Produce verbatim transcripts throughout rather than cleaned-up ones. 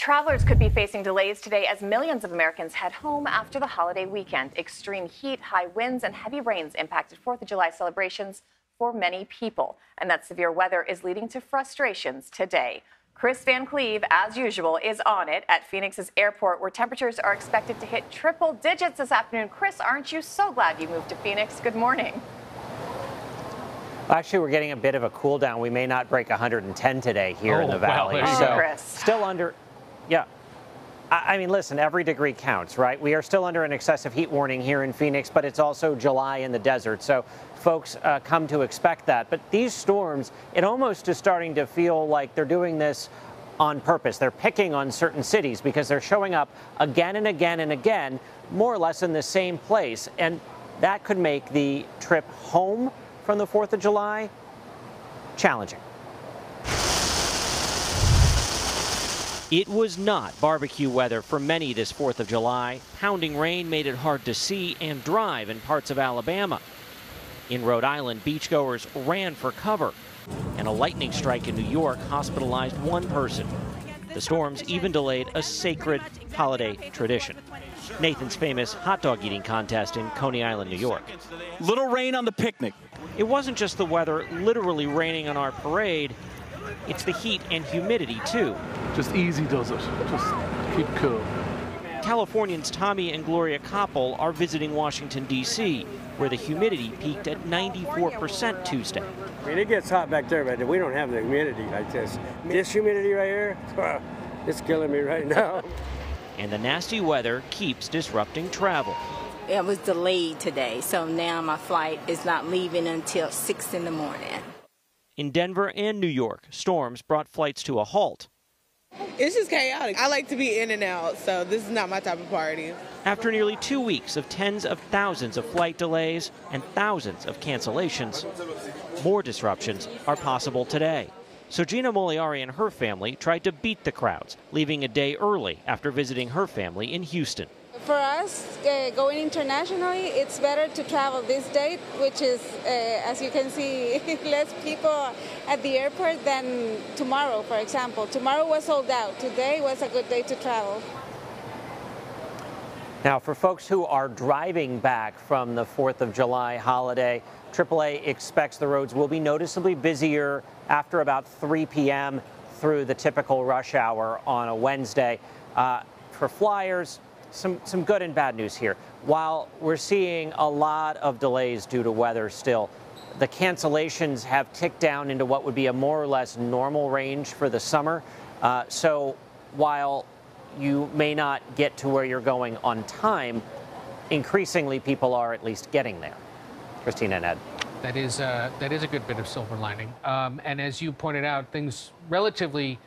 Travelers could be facing delays today as millions of Americans head home after the holiday weekend. Extreme heat, high winds, and heavy rains impacted fourth of July celebrations for many people. And that severe weather is leading to frustrations today. Chris Van Cleave, as usual, is on it at Phoenix's airport, where temperatures are expected to hit triple digits this afternoon. Chris, aren't you so glad you moved to Phoenix? Good morning. Actually, we're getting a bit of a cool down. We may not break one hundred ten today here oh, in the valley. Wow. So, oh, Chris. Still under... Yeah. I mean, listen, every degree counts, right? We are still under an excessive heat warning here in Phoenix, but it's also July in the desert, so folks uh, come to expect that. But these storms, it almost is starting to feel like they're doing this on purpose. They're picking on certain cities because they're showing up again and again and again, more or less in the same place. And that could make the trip home from the fourth of July challenging. It was not barbecue weather for many this fourth of July. Pounding rain made it hard to see and drive in parts of Alabama. In Rhode Island, beachgoers ran for cover, and a lightning strike in New York hospitalized one person. The storms even delayed a sacred holiday tradition, Nathan's famous hot dog eating contest in Coney Island, New York. Little rain on the picnic. It wasn't just the weather literally raining on our parade. It's the heat and humidity, too. Just easy does it. Just keep cool. Californians Tommy and Gloria Koppel are visiting Washington, D C, where the humidity peaked at ninety-four percent Tuesday. I mean, it gets hot back there, but we don't have the humidity like this. This humidity right here, it's killing me right now. And the nasty weather keeps disrupting travel. It was delayed today, so now my flight is not leaving until six in the morning. In Denver and New York, storms brought flights to a halt. It's just chaotic. I like to be in and out, so this is not my type of party. After nearly two weeks of tens of thousands of flight delays and thousands of cancellations, more disruptions are possible today. So Gina Moliari and her family tried to beat the crowds, leaving a day early after visiting her family in Houston. For us, uh, going internationally, it's better to travel this date, which is, uh, as you can see, less people at the airport than tomorrow, for example. Tomorrow was sold out. Today was a good day to travel. Now, for folks who are driving back from the fourth of July holiday, triple A expects the roads will be noticeably busier after about three p m through the typical rush hour on a Wednesday. Uh, for flyers, Some, some good and bad news here. While we're seeing a lot of delays due to weather still, the cancellations have ticked down into what would be a more or less normal range for the summer. Uh, so while you may not get to where you're going on time, increasingly people are at least getting there. Christina and Ed. That is, uh, that is a good bit of silver lining. Um, and as you pointed out, things relatively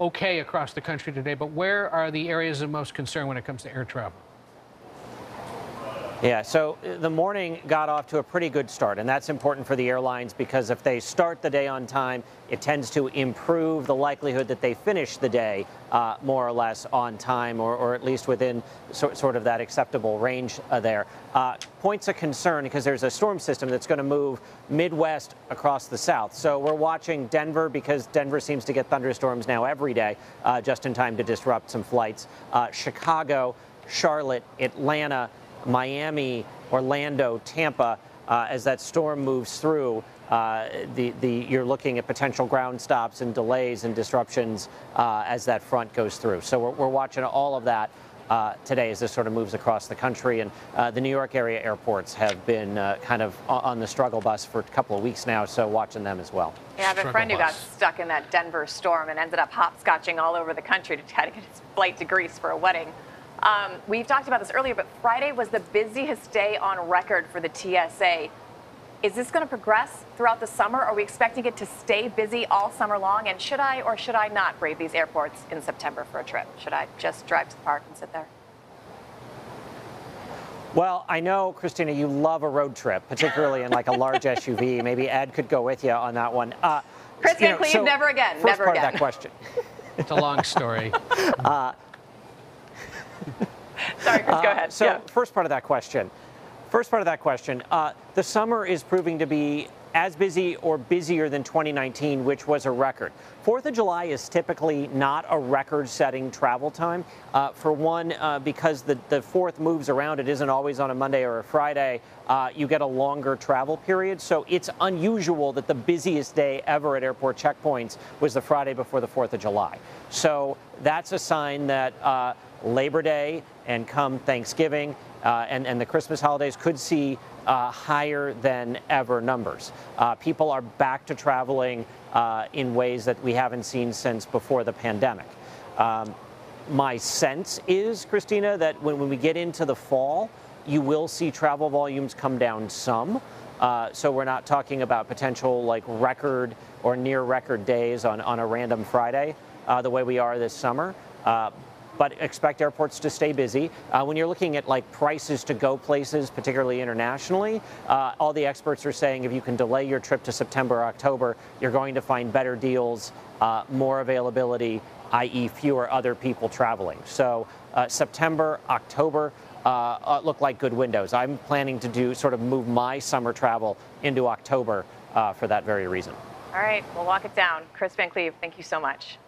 okay across the country today, but where are the areas of most concern when it comes to air travel? Yeah, so the morning got off to a pretty good start, and that's important for the airlines because if they start the day on time, it tends to improve the likelihood that they finish the day uh, more or less on time, or, or at least within so, sort of that acceptable range uh, there. Uh, points of concern because there's a storm system that's going to move Midwest across the South. So we're watching Denver because Denver seems to get thunderstorms now every day, uh, just in time to disrupt some flights. Uh, Chicago, Charlotte, Atlanta, Miami, Orlando, Tampa, uh, as that storm moves through, uh, the, the, you're looking at potential ground stops and delays and disruptions uh, as that front goes through. So we're, we're watching all of that uh, today as this sort of moves across the country. And uh, the New York area airports have been uh, kind of on the struggle bus for a couple of weeks now, so watching them as well. Yeah, I have a friend who got stuck in that Denver storm and ended up hopscotching all over the country to try to get his flight to Greece for a wedding. Um, we've talked about this earlier, but Friday was the busiest day on record for the T S A. Is this going to progress throughout the summer? Are we expecting it to stay busy all summer long? And should I or should I not brave these airports in September for a trip? Should I just drive to the park and sit there? Well, I know, Christina, you love a road trip, particularly in like a large S U V. Maybe Ed could go with you on that one. Uh, Chris Van Cleave, so never again. First never part again. Of that question. It's a long story. uh, Sorry, Chris, go ahead. Uh, so yeah. first part of that question, first part of that question, uh, the summer is proving to be as busy or busier than twenty nineteen, which was a record. fourth of July is typically not a record-setting travel time. Uh, for one, uh, because the, the fourth moves around, it isn't always on a Monday or a Friday, uh, you get a longer travel period. So it's unusual that the busiest day ever at airport checkpoints was the Friday before the fourth of July. So that's a sign that uh, Labor Day and come Thanksgiving uh, and, and the Christmas holidays could see uh, higher than ever numbers. Uh, people are back to traveling uh, in ways that we haven't seen since before the pandemic. Um, my sense is, Christina, that when, when we get into the fall, you will see travel volumes come down some. Uh, so we're not talking about potential like record or near record days on, on a random Friday uh, the way we are this summer. Uh, but expect airports to stay busy. Uh, when you're looking at like prices to go places, particularly internationally, uh, all the experts are saying if you can delay your trip to September or October, you're going to find better deals, uh, more availability, that is fewer other people traveling. So uh, September, October uh, look like good windows. I'm planning to do sort of move my summer travel into October uh, for that very reason. All right, we'll walk it down. Chris Van Cleave, thank you so much.